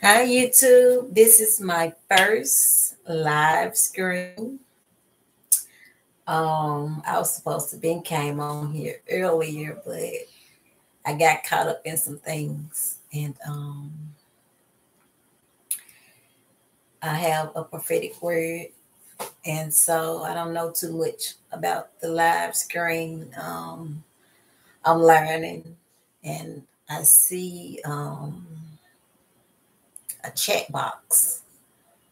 Hi YouTube, this is my first live screen. I was supposed to been came on here earlier, but I got caught up in some things, and I have a prophetic word, and so I don't know too much about the live screen. I'm learning, and I see a chat box,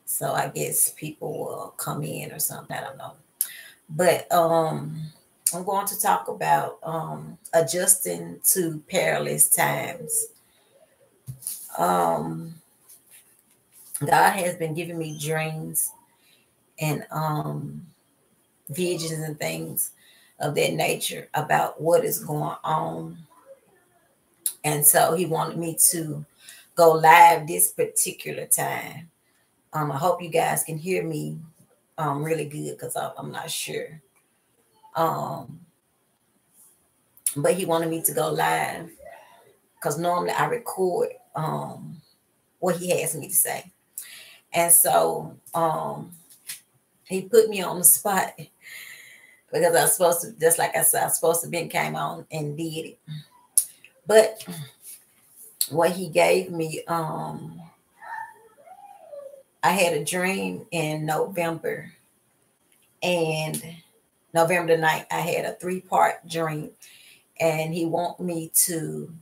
so I guess people will come in or something, I don't know. But I'm going to talk about adjusting to perilous times. God has been giving me dreams and visions and things of that nature about what is going on, and so he wanted me to go live this particular time. I hope you guys can hear me really good, because I'm not sure. But he wanted me to go live because normally I record what he has me to say. And so he put me on the spot because I was supposed to, just like I said, I was supposed to been came on and did it. But what he gave me, I had a dream in November, and November the 9th, I had a three-part dream, and he want me to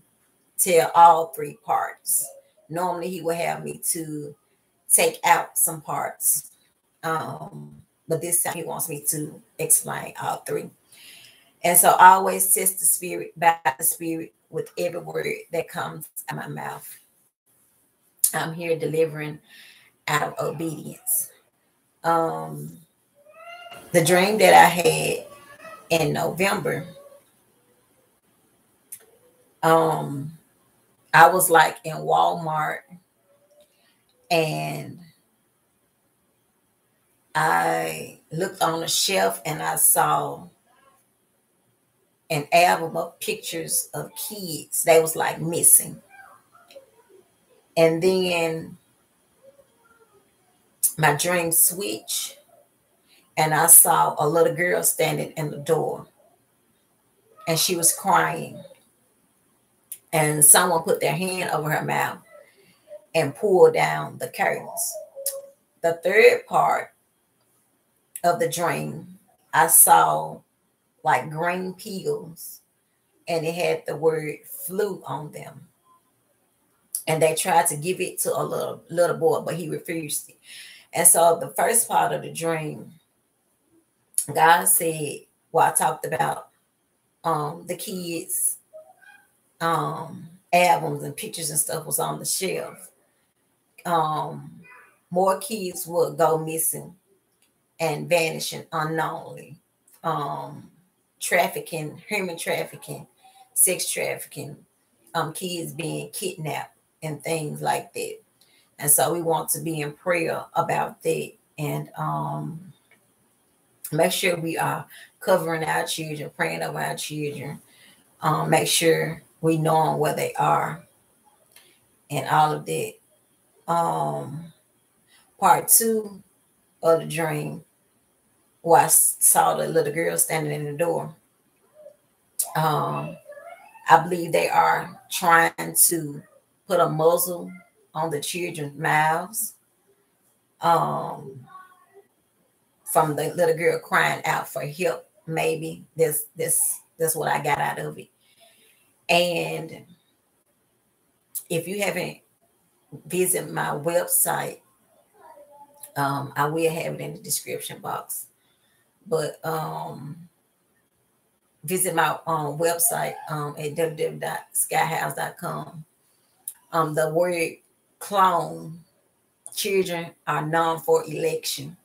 tell all three parts. Normally he would have me to take out some parts, but this time he wants me to explain all three. And so I always test the spirit by the spirit with every word that comes out of my mouth. I'm here delivering out of obedience. The dream that I had in November, I was like in Walmart, and I looked on the shelf and I saw an album of pictures of kids. They was like missing. And then my dream switched, and I saw a little girl standing in the door, and she was crying, and someone put their hand over her mouth and pulled down the curtains. The third part of the dream, I saw like green pills, and it had the word flu on them. And they tried to give it to a little boy, but he refused it. And so the first part of the dream, God said, well, I talked about the kids' albums and pictures and stuff was on the shelf. More kids would go missing and vanishing unknowingly. Trafficking, human trafficking, sex trafficking, kids being kidnapped and things like that. And so we want to be in prayer about that, and make sure we are covering our children, praying over our children, make sure we know them where they are and all of that. Part two of the dream, where I saw the little girl standing in the door. I believe they are trying to put a muzzle on the children's mouths from the little girl crying out for help. Maybe that's what I got out of it. And if you haven't visited my website, I will have it in the description box, but visit my website at www.skyhouse.com. The word clone, children are known for election.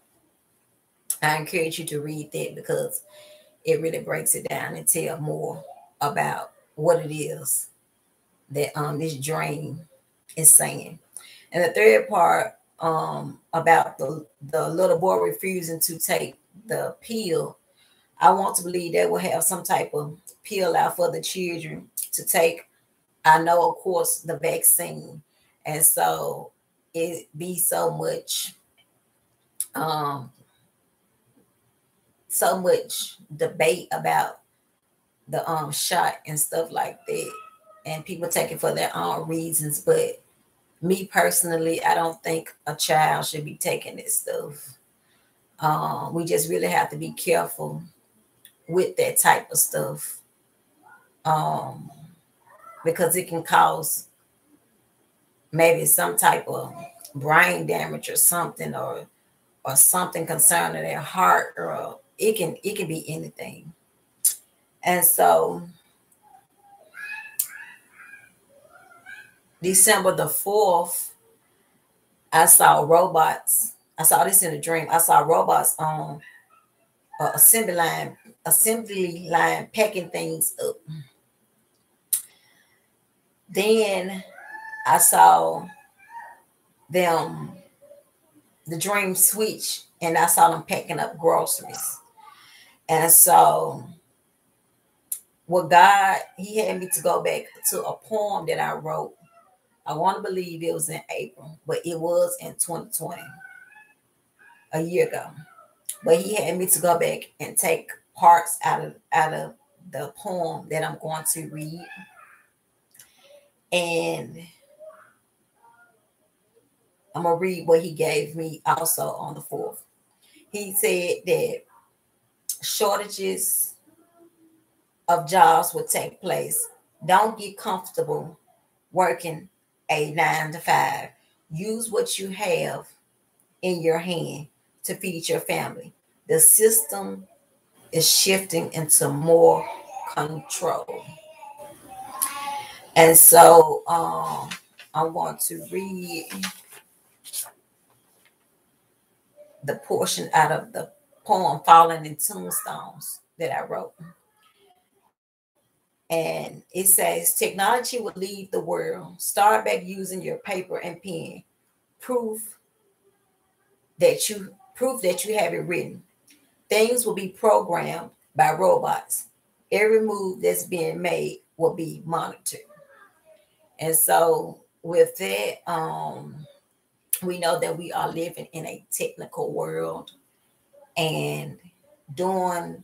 I encourage you to read that, because it really breaks it down and tell more about what it is that this dream is saying. And the third part about the little boy refusing to take the pill, I want to believe they will have some type of pill out for the children to take. I know, of course, the vaccine. And so it be so much debate about the shot and stuff like that, and people take it for their own reasons. But me personally, I don't think a child should be taking this stuff. We just really have to be careful with that type of stuff, because it can cause maybe some type of brain damage or something, or something concerning their heart, or it can be anything. And so December the 4th, I saw robots. I saw this in a dream. I saw robots on an assembly line packing things up. Then I saw them, the dream switch, and I saw them packing up groceries. And so he had me to go back to a poem that I wrote. I want to believe it was in April, but it was in 2020, a year ago. But he had me to go back and take parts out of the poem that I'm going to read. And I'm going to read what he gave me also on the 4th. He said that shortages of jobs will take place. Don't get comfortable working a 9-to-5. Use what you have in your hand to feed your family. The system is shifting into more control. And so I want to read the portion out of the poem Fallen in Tombstones that I wrote. And it says, technology will lead the world. Start back using your paper and pen. Proof that you have it written. Things will be programmed by robots. Every move that's being made will be monitored. And so with that, we know that we are living in a technical world, and during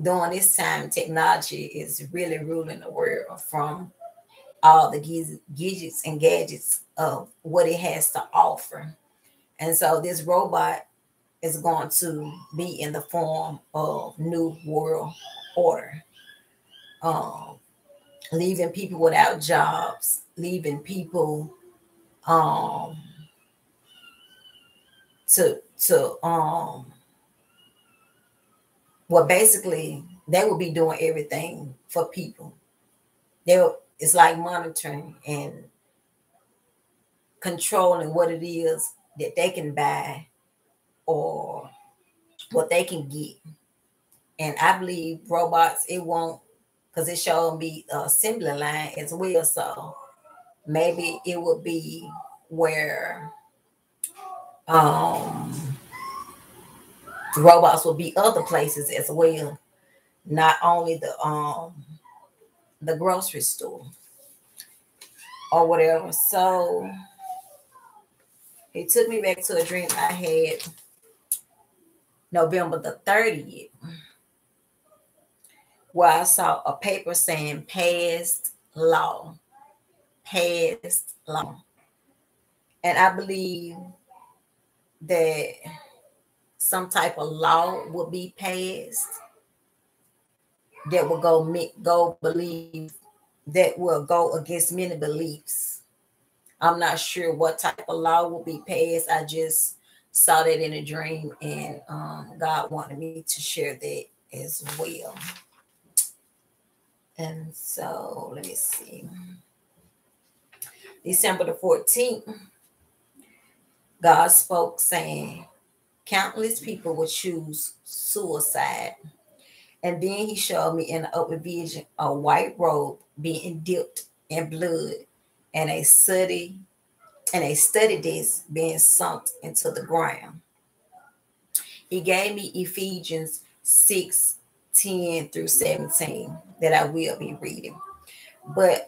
this time, technology is really ruling the world, from all the gadgets and gadgets of what it has to offer. And so this robot is going to be in the form of new world order, leaving people without jobs, leaving people well, basically, they will be doing everything for people. It's like monitoring and controlling what it is that they can buy or what they can get. And I believe robots, it won't, because it showed me an assembly line as well. So maybe it would be where robots will be other places as well, not only the grocery store or whatever. So it took me back to a dream I had November the 30th, where I saw a paper saying past law. And I believe that some type of law will be passed that will go against many beliefs. I'm not sure what type of law will be passed. I just saw that in a dream, and God wanted me to share that as well. And so let me see. December the 14th, God spoke saying, countless people will choose suicide. And then he showed me in an open vision a white robe being dipped in blood, and a study desk being sunk into the ground. He gave me Ephesians 6:10 through 17 that I will be reading. But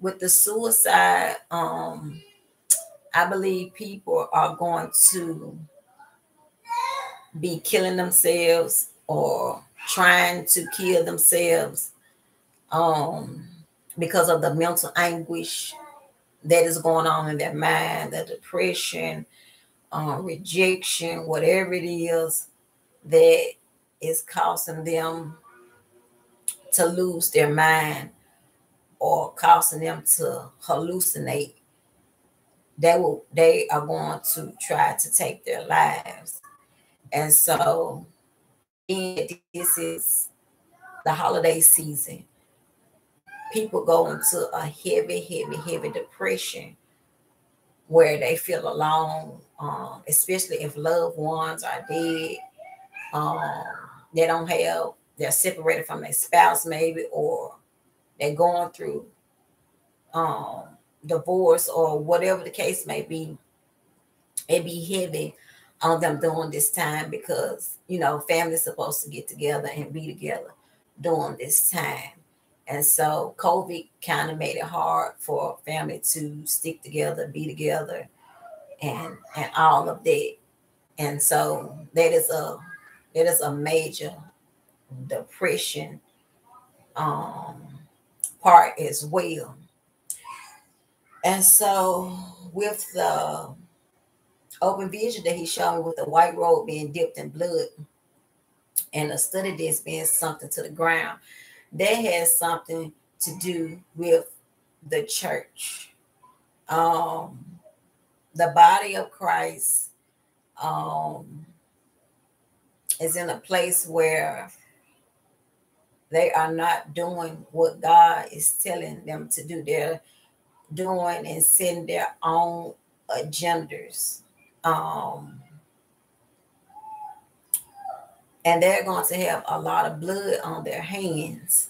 with the suicide I believe people are going to be killing themselves or trying to kill themselves because of the mental anguish that is going on in their mind, the depression, rejection, whatever it is that is causing them to lose their mind or causing them to hallucinate. They are going to try to take their lives. And so this is the holiday season. People go into a heavy, heavy, heavy depression where they feel alone, especially if loved ones are dead. They don't have, they're separated from their spouse maybe, or they're going through divorce or whatever the case may be. It be heavy on them during this time because, you know, family's supposed to get together and be together during this time. And so COVID kind of made it hard for family to stick together, be together, and all of that. And so that is a major depression part as well. And so with the open vision that he showed me with the white robe being dipped in blood and a study disc being something to the ground, that has something to do with the church. The body of Christ is in a place where they are not doing what God is telling them to do. They're doing and setting their own agendas. And they're going to have a lot of blood on their hands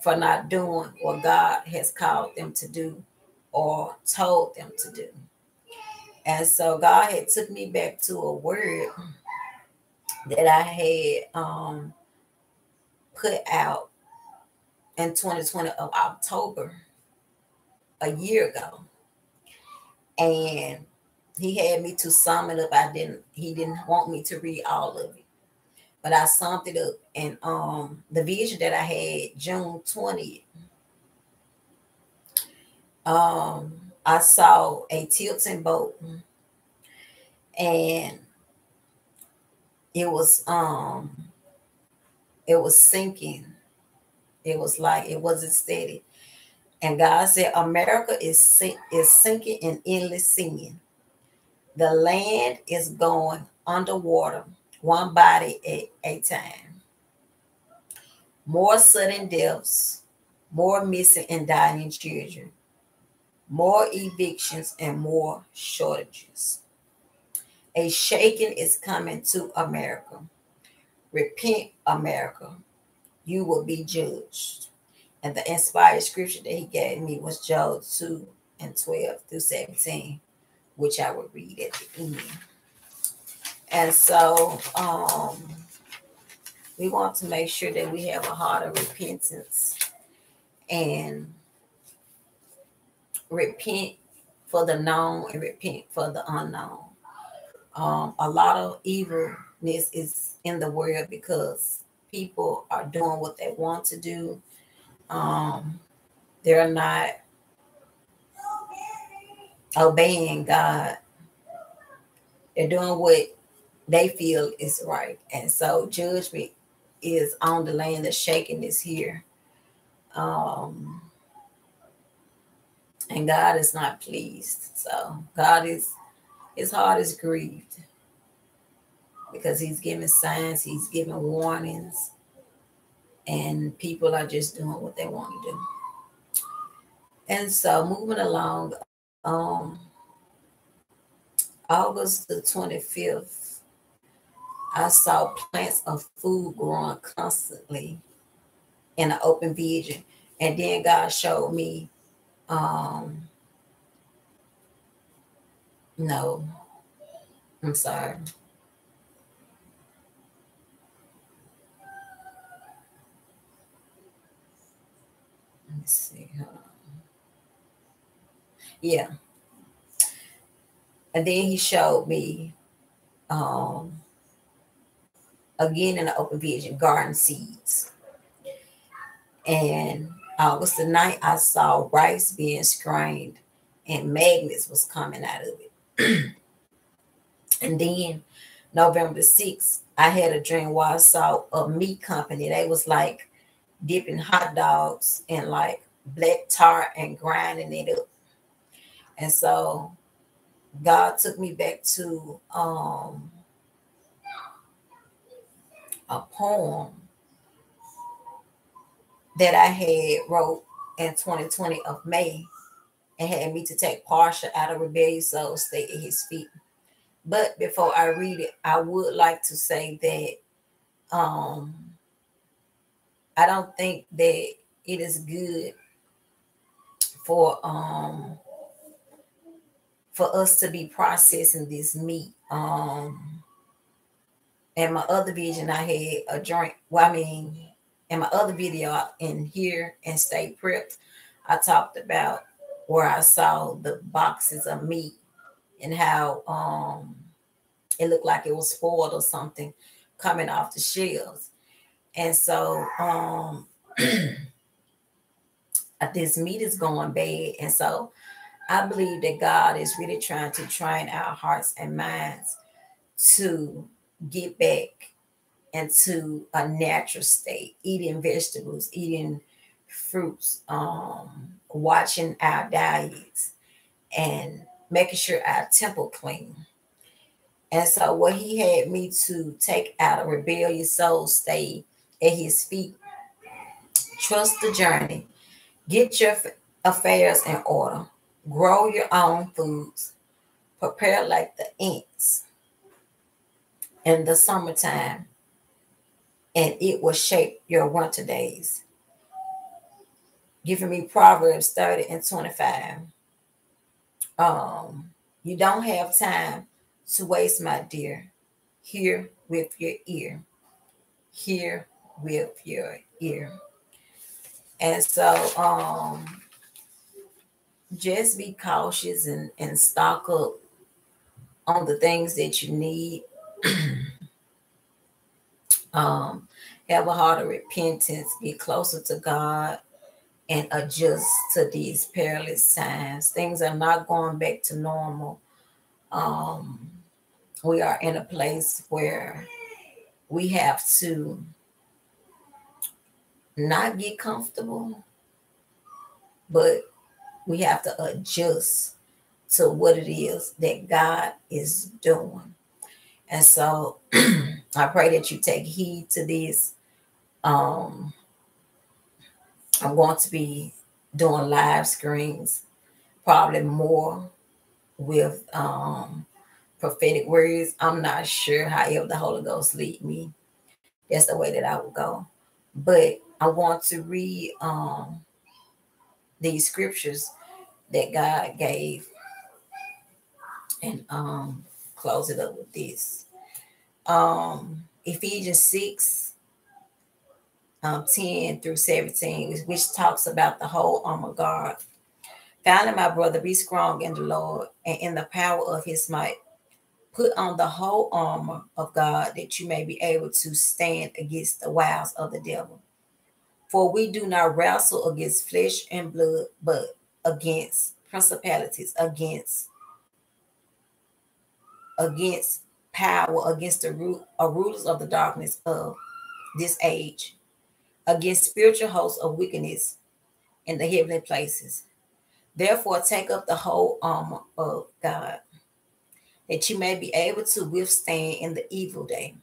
for not doing what God has called them to do or told them to do. And so God had took me back to a word that I had put out in 2020 of October, a year ago. And he had me to sum it up. He didn't want me to read all of it, but I summed it up. And the vision that I had June 20th, I saw a tilting boat, and it was sinking. It was like it wasn't steady. And God said, America is sinking in endless sin. The land is going underwater, one body at a time. More sudden deaths, more missing and dying children, more evictions, and more shortages. A shaking is coming to America. Repent, America. You will be judged. And the inspired scripture that he gave me was Job 2:12-17, which I will read at the end. And so we want to make sure that we have a heart of repentance and repent for the known and repent for the unknown. A lot of evilness is in the world because people are doing what they want to do. They're not obeying God. They're doing what they feel is right. And so judgment is on the land. The shaking is here. And God is not pleased. So God is, his heart is grieved because he's giving signs. He's giving warnings. And people are just doing what they want to do. And so moving along, August the 25th, I saw plants of food growing constantly in an open vision. And then God showed me, no, I'm sorry. Let's see. Yeah. And then he showed me again in the open vision, garden seeds. And August the 9th, I saw rice being strained and magnets was coming out of it. And then November the 6th, I had a dream where I saw a meat company. They was like dipping hot dogs in like black tar and grinding it up. And so God took me back to a poem that I had wrote in 2020 of May, and had me to take Parsha out of rebellious soul state at his feet. But before I read it, I would like to say that I don't think that it is good for us to be processing this meat. And my other vision, I had a joint. Well, I mean, in my other video in here and Stay Prepped, I talked about where I saw the boxes of meat and how it looked like it was spoiled or something coming off the shelves. And so this meat is going bad. And so I believe that God is really trying to train our hearts and minds to get back into a natural state, eating vegetables, eating fruits, watching our diets, and making sure our temple clean. And so what he had me to take out a rebellious soul state at his feet, trust the journey, get your affairs in order, grow your own foods, prepare like the ants in the summertime, and it will shape your winter days. Giving me Proverbs 30:25. You don't have time to waste, my dear. Hear with your ear. Hear with your ear. And so just be cautious and stock up on the things that you need. Have a heart of repentance, get closer to God, and adjust to these perilous times. Things are not going back to normal. We are in a place where we have to not get comfortable, but we have to adjust to what it is that God is doing. And so I pray that you take heed to this. I'm going to be doing live screens, probably more with prophetic words. I'm not sure, however the Holy Ghost lead me. That's the way that I will go. But I want to read these scriptures that God gave and close it up with this. Ephesians 6, 10 through 17, which talks about the whole armor of God. Finally, my brother, be strong in the Lord and in the power of his might. Put on the whole armor of God that you may be able to stand against the wiles of the devil. For we do not wrestle against flesh and blood, but against principalities, against power, against the rulers of the darkness of this age, against spiritual hosts of wickedness in the heavenly places. Therefore, take up the whole armor of God, that you may be able to withstand in the evil day,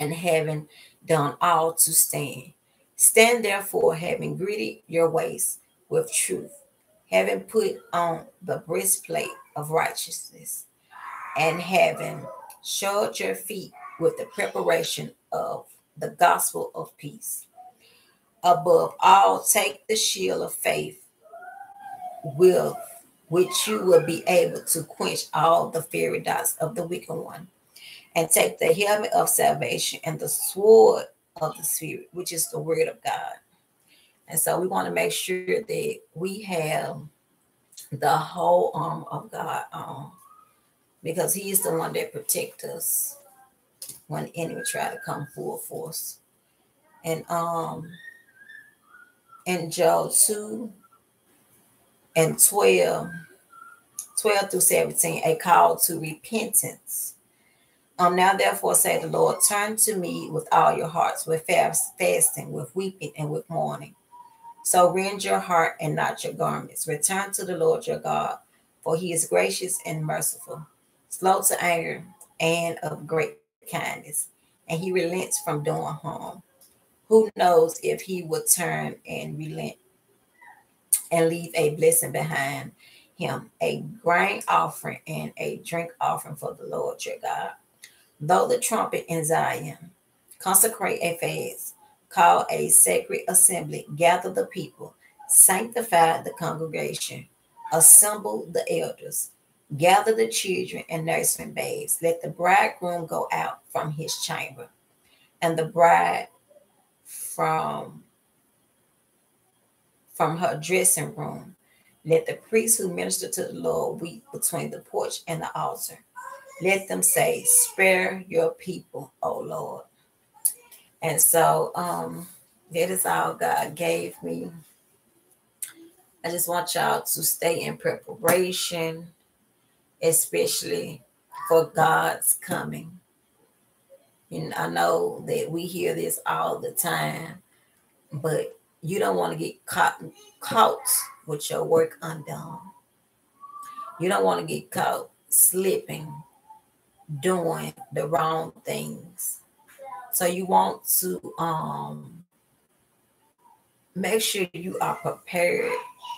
and having done all to stand. Stand therefore, having girded your waist with truth, having put on the breastplate of righteousness, and having shod your feet with the preparation of the gospel of peace. Above all, take the shield of faith, with which you will be able to quench all the fiery darts of the wicked one, and take the helmet of salvation and the sword of the Spirit, which is the word of God. And so we want to make sure that we have the whole armor of God on. because he is the one that protects us when the enemy try to come full force. And in Job 2 and 12 through 17, a call to repentance. Now therefore say the Lord, turn to me with all your hearts, with fasting, with weeping, and with mourning. So rend your heart and not your garments. Return to the Lord your God, for he is gracious and merciful, slow to anger, and of great kindness, and he relents from doing harm. Who knows if he will turn and relent and leave a blessing behind him, a grain offering and a drink offering for the Lord your God. Blow the trumpet in Zion, consecrate a fast, call a sacred assembly, gather the people, sanctify the congregation, assemble the elders, gather the children and nursing babes. Let the bridegroom go out from his chamber, and the bride from her dressing room. Let the priests who minister to the Lord weep between the porch and the altar. Let them say, spare your people, O Lord. And so that is all God gave me. I just want y'all to stay in preparation, especially for God's coming. And I know that we hear this all the time, but you don't want to get caught with your work undone. You don't want to get caught slipping, doing the wrong things. So you want to make sure you are prepared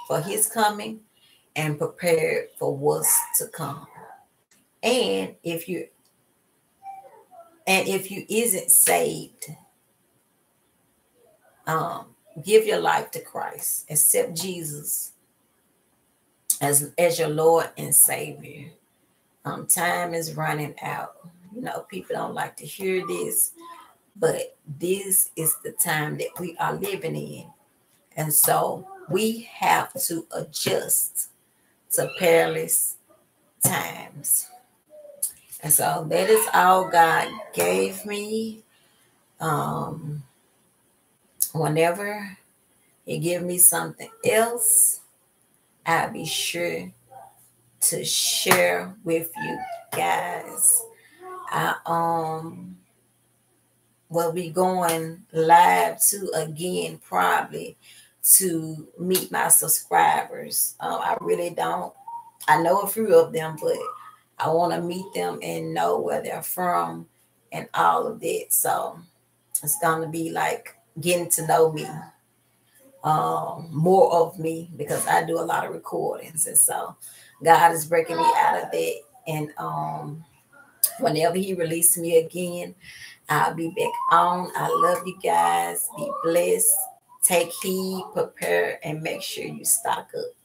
for his coming and prepared for what's to come. And if you isn't saved, give your life to Christ. Accept Jesus as your Lord and Savior. Time is running out. You know, people don't like to hear this, but this is the time that we are living in. And so we have to adjust to perilous times. And so that is all God gave me. Whenever he gives me something else, I'll be sure to share with you guys. I will be going live too again, probably to meet my subscribers. I really don't. I know a few of them, but I want to meet them and know where they're from and all of that. So it's going to be like getting to know me, more of me, because I do a lot of recordings. And so God is breaking me out of that. And whenever he releases me again, I'll be back on. I love you guys. Be blessed. Take heed, prepare, and make sure you stock up.